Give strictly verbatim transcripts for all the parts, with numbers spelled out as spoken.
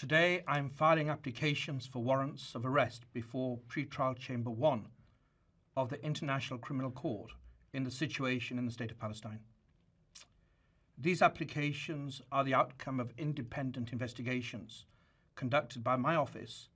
Today I am filing applications for warrants of arrest before Pretrial Chamber one of the International Criminal Court in the situation in the State of Palestine. These applications are the outcome of independent investigations conducted by my office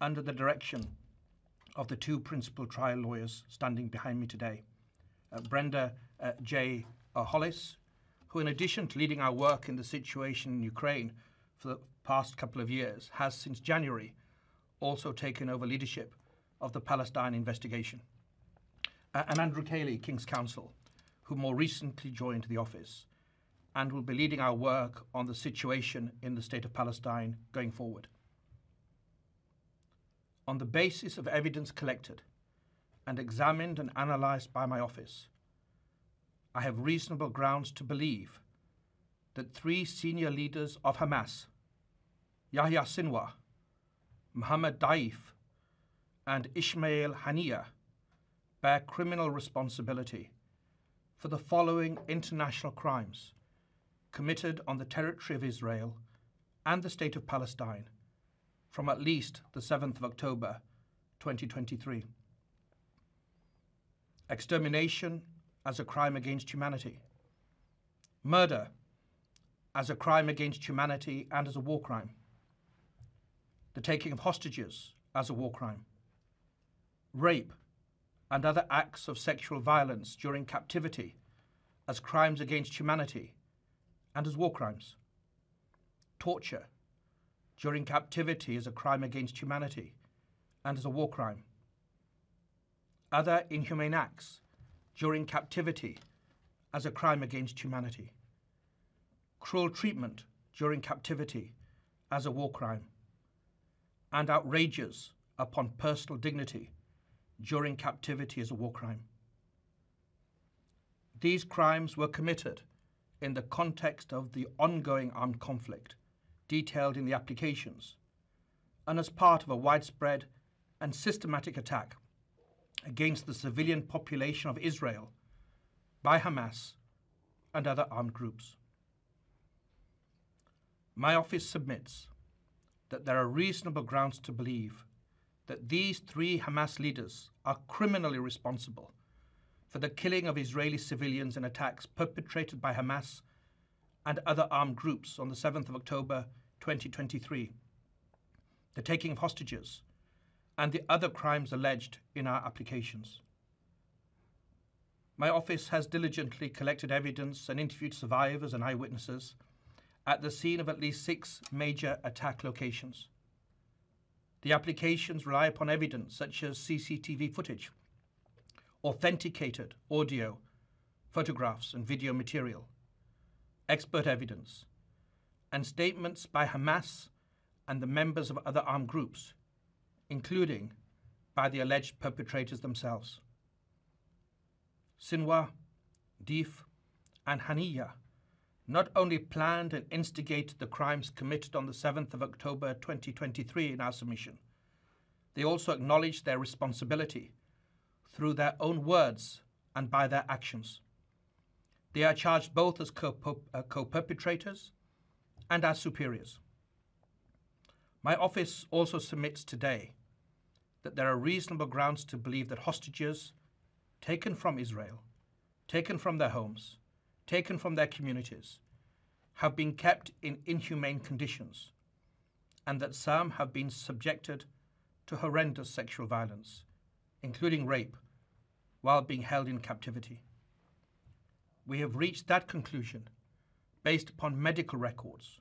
under the direction of the two principal trial lawyers standing behind me today, uh, Brenda uh, J. Hollis, who in addition to leading our work in the situation in Ukraine for the past couple of years, has since January also taken over leadership of the Palestine investigation, uh, and Andrew Cayley, King's Counsel, who more recently joined the office and will be leading our work on the situation in the State of Palestine going forward. On the basis of evidence collected and examined and analysed by my office, I have reasonable grounds to believe that three senior leaders of Hamas, Yahya Sinwar, Mohammed Deif, and Ismail Haniyeh, bear criminal responsibility for the following international crimes committed on the territory of Israel and the State of Palestine from at least the seventh of October twenty twenty-three. Extermination as a crime against humanity. Murder as a crime against humanity and as a war crime. The taking of hostages as a war crime. Rape and other acts of sexual violence during captivity as crimes against humanity and as war crimes. Torture during captivity as a crime against humanity and as a war crime. Other inhumane acts during captivity as a crime against humanity. Cruel treatment during captivity as a war crime. And outrages upon personal dignity during captivity as a war crime. These crimes were committed in the context of the ongoing armed conflict detailed in the applications and as part of a widespread and systematic attack against the civilian population of Israel by Hamas and other armed groups. My office submits that there are reasonable grounds to believe that these three Hamas leaders are criminally responsible for the killing of Israeli civilians in attacks perpetrated by Hamas and other armed groups on the seventh of October twenty twenty-three, the taking of hostages, and the other crimes alleged in our applications. My office has diligently collected evidence and interviewed survivors and eyewitnesses at the scene of at least six major attack locations. The applications rely upon evidence such as C C T V footage, authenticated audio, photographs and video material, expert evidence, and statements by Hamas and the members of other armed groups, including by the alleged perpetrators themselves. Sinwar, Deif, and Haniyeh not only planned and instigated the crimes committed on the seventh of October twenty twenty-three in our submission, they also acknowledged their responsibility through their own words and by their actions. They are charged both as co-perpetrators and as superiors. My office also submits today that there are reasonable grounds to believe that hostages taken from Israel, taken from their homes, taken from their communities, have been kept in inhumane conditions, and that some have been subjected to horrendous sexual violence, including rape, while being held in captivity. We have reached that conclusion based upon medical records,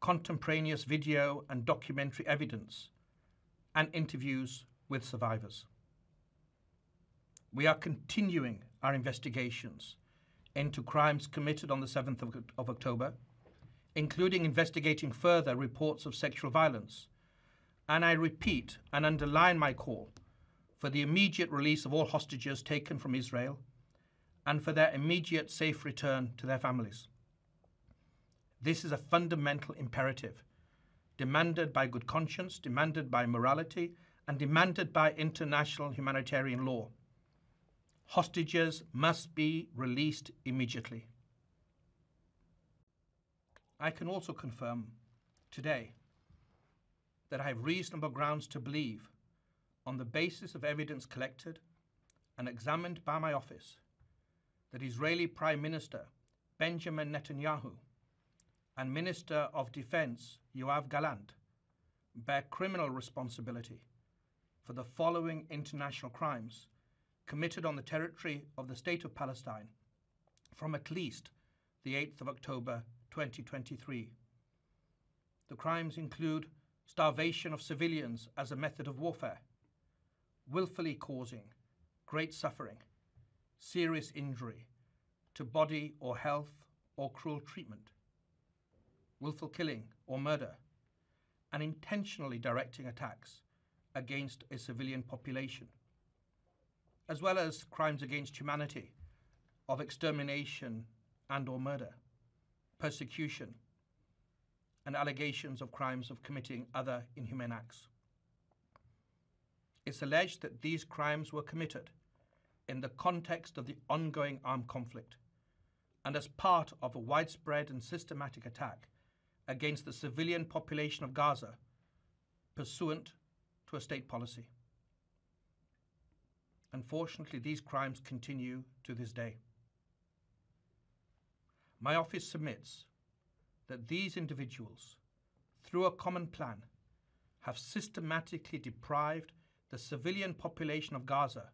contemporaneous video and documentary evidence, and interviews with survivors. We are continuing our investigations into crimes committed on the seventh of October, including investigating further reports of sexual violence, and I repeat and underline my call for the immediate release of all hostages taken from Israel and for their immediate safe return to their families. This is a fundamental imperative, demanded by good conscience, demanded by morality, and demanded by international humanitarian law. Hostages must be released immediately. I can also confirm today that I have reasonable grounds to believe, on the basis of evidence collected and examined by my office, that Israeli Prime Minister Benjamin Netanyahu and Minister of Defense Yoav Gallant bear criminal responsibility for the following international crimes committed on the territory of the State of Palestine from at least the eighth of October twenty twenty-three. The crimes include starvation of civilians as a method of warfare, willfully causing great suffering, serious injury to body or health or cruel treatment, willful killing or murder, and intentionally directing attacks against a civilian population, as well as crimes against humanity of extermination and or murder, persecution, and allegations of crimes of committing other inhumane acts. It's alleged that these crimes were committed in the context of the ongoing armed conflict and as part of a widespread and systematic attack against the civilian population of Gaza pursuant to a state policy. Unfortunately, these crimes continue to this day. My office submits that these individuals, through a common plan, have systematically deprived the civilian population of Gaza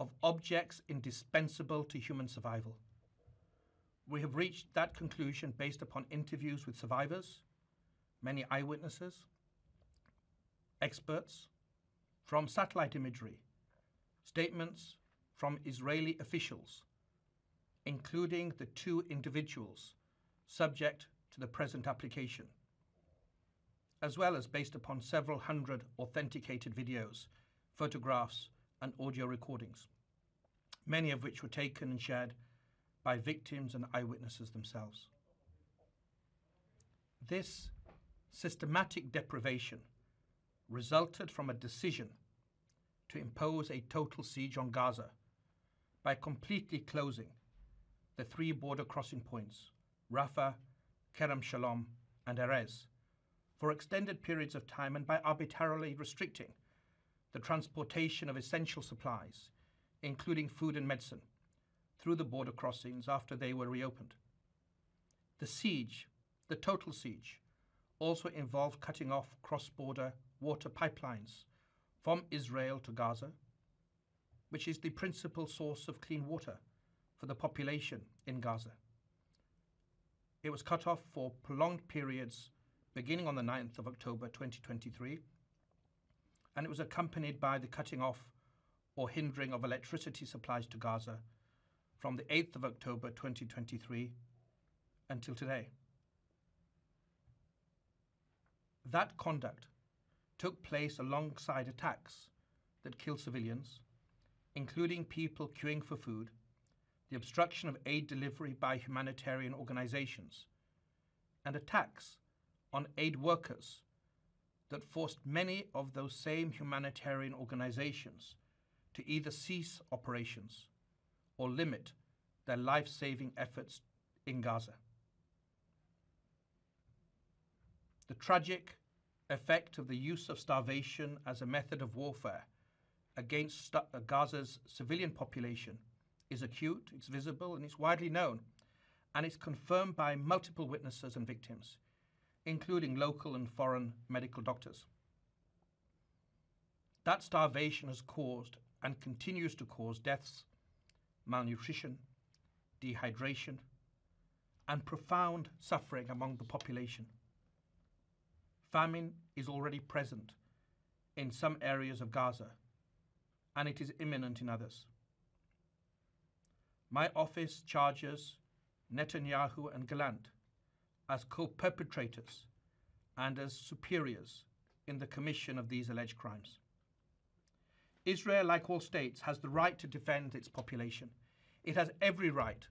of objects indispensable to human survival. We have reached that conclusion based upon interviews with survivors, many eyewitnesses, experts, from satellite imagery, statements from Israeli officials, including the two individuals subject to the present application, as well as based upon several hundred authenticated videos, photographs, and audio recordings, many of which were taken and shared by victims and eyewitnesses themselves. This systematic deprivation resulted from a decision to impose a total siege on Gaza by completely closing the three border crossing points, Rafah, Kerem Shalom, and Erez, for extended periods of time and by arbitrarily restricting the transportation of essential supplies, including food and medicine, through the border crossings after they were reopened. The siege, the total siege, also involved cutting off cross-border water pipelines from Israel to Gaza, which is the principal source of clean water for the population in Gaza. It was cut off for prolonged periods beginning on the ninth of October twenty twenty-three, and it was accompanied by the cutting off or hindering of electricity supplies to Gaza from the eighth of October twenty twenty-three until today. That conduct took place alongside attacks that killed civilians, including people queuing for food, the obstruction of aid delivery by humanitarian organizations, and attacks on aid workers that forced many of those same humanitarian organizations to either cease operations or limit their life-saving efforts in Gaza. The tragic effect of the use of starvation as a method of warfare against Gaza's civilian population is acute, it's visible, and it's widely known, and it's confirmed by multiple witnesses and victims, including local and foreign medical doctors. That starvation has caused and continues to cause deaths, malnutrition, dehydration, and profound suffering among the population. Famine is already present in some areas of Gaza, and it is imminent in others. My office charges Netanyahu and Gallant as co-perpetrators and as superiors in the commission of these alleged crimes. Israel, like all states, has the right to defend its population. It has every right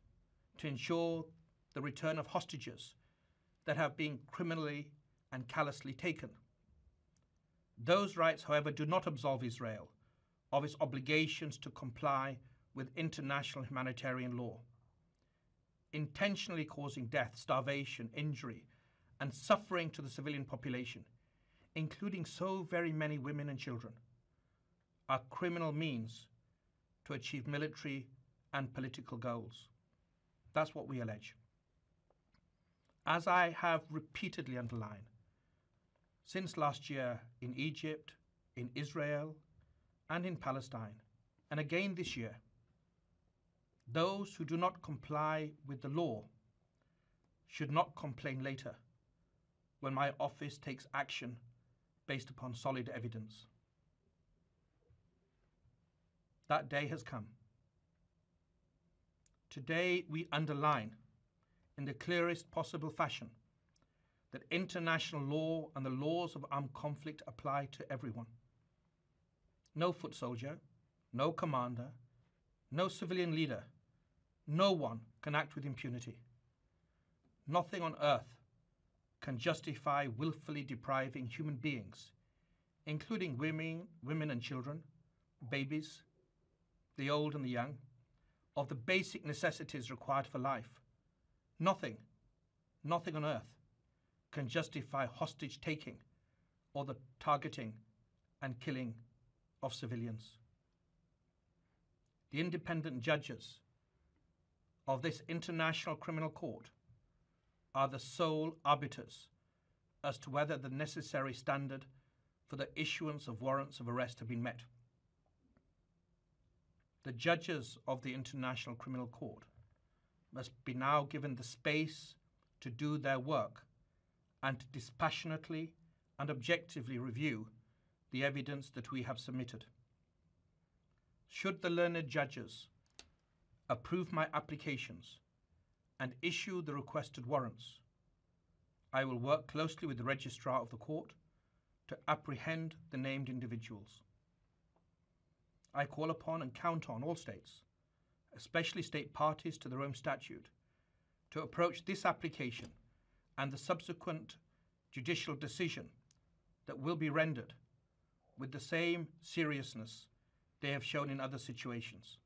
to ensure the return of hostages that have been criminally and callously taken. Those rights, however, do not absolve Israel of its obligations to comply with international humanitarian law. Intentionally causing death, starvation, injury, and suffering to the civilian population including so very many women and children, are criminal means to achieve military and political goals. That's what we allege. As I have repeatedly underlined, since last year in Egypt, in Israel, and in Palestine, and again this year, those who do not comply with the law should not complain later when my office takes action based upon solid evidence. That day has come. Today we underline in the clearest possible fashion that international law and the laws of armed conflict apply to everyone. No foot soldier, no commander, no civilian leader, no one can act with impunity. Nothing on earth can justify willfully depriving human beings, including women, women and children, babies, the old and the young, of the basic necessities required for life. Nothing, nothing on earth can justify hostage taking or the targeting and killing of civilians. The independent judges of this International Criminal Court are the sole arbiters as to whether the necessary standard for the issuance of warrants of arrest have been met. The judges of the International Criminal Court must be now given the space to do their work and to dispassionately and objectively review the evidence that we have submitted. Should the learned judges approve my applications and issue the requested warrants, I will work closely with the registrar of the court to apprehend the named individuals. I call upon and count on all states, especially state parties to the Rome Statute, to approach this application and the subsequent judicial decision that will be rendered with the same seriousness they have shown in other situations.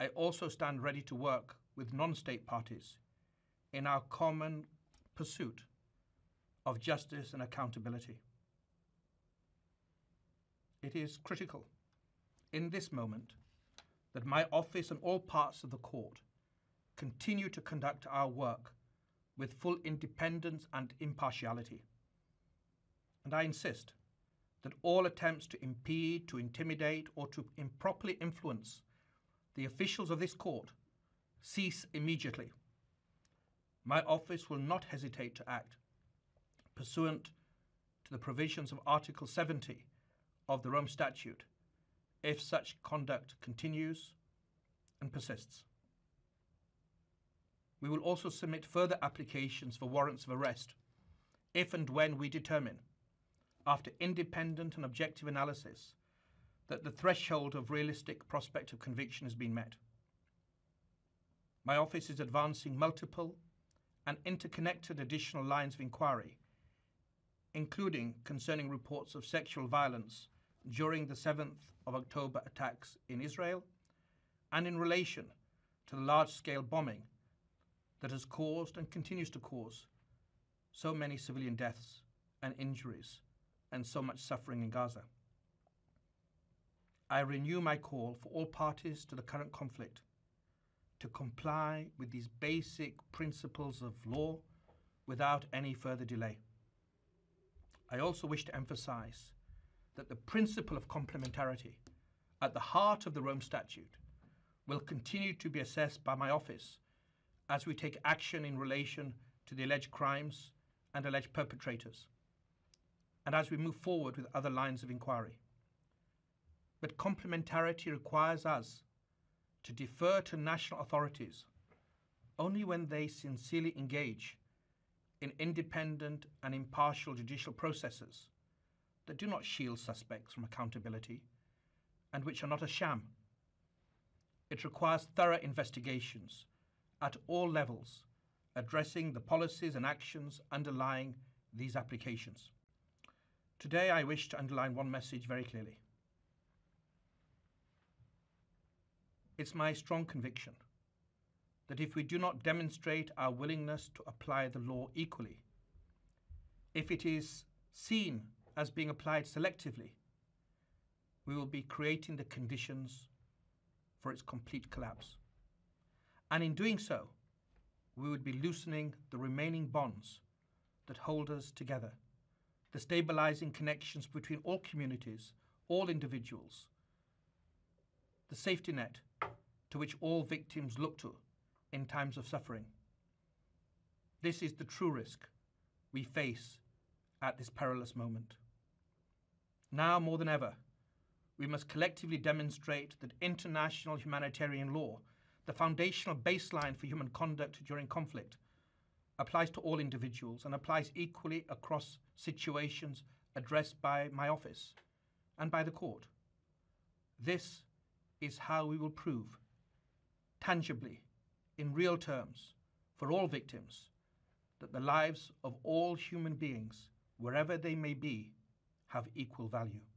I also stand ready to work with non-state parties in our common pursuit of justice and accountability. It is critical in this moment that my office and all parts of the court continue to conduct our work with full independence and impartiality. And I insist that all attempts to impede, to intimidate, or to improperly influence the officials of this court cease immediately. My office will not hesitate to act pursuant to the provisions of Article seventy of the Rome Statute if such conduct continues and persists. We will also submit further applications for warrants of arrest if and when we determine, after independent and objective analysis, that the threshold of realistic prospect of conviction has been met. My office is advancing multiple and interconnected additional lines of inquiry, including concerning reports of sexual violence during the seventh of October attacks in Israel and in relation to the large-scale bombing that has caused and continues to cause so many civilian deaths and injuries and so much suffering in Gaza. I renew my call for all parties to the current conflict to comply with these basic principles of law without any further delay. I also wish to emphasize that the principle of complementarity at the heart of the Rome Statute will continue to be assessed by my office as we take action in relation to the alleged crimes and alleged perpetrators, and as we move forward with other lines of inquiry. But complementarity requires us to defer to national authorities only when they sincerely engage in independent and impartial judicial processes that do not shield suspects from accountability and which are not a sham. It requires thorough investigations at all levels addressing the policies and actions underlying these applications. Today I wish to underline one message very clearly. It's my strong conviction that if we do not demonstrate our willingness to apply the law equally, if it is seen as being applied selectively, we will be creating the conditions for its complete collapse. And in doing so, we would be loosening the remaining bonds that hold us together, the stabilizing connections between all communities, all individuals, the safety net to which all victims look to in times of suffering. This is the true risk we face at this perilous moment. Now more than ever, we must collectively demonstrate that international humanitarian law, the foundational baseline for human conduct during conflict, applies to all individuals and applies equally across situations addressed by my office and by the court. This is how we will prove, tangibly, in real terms, for all victims, that the lives of all human beings, wherever they may be, have equal value.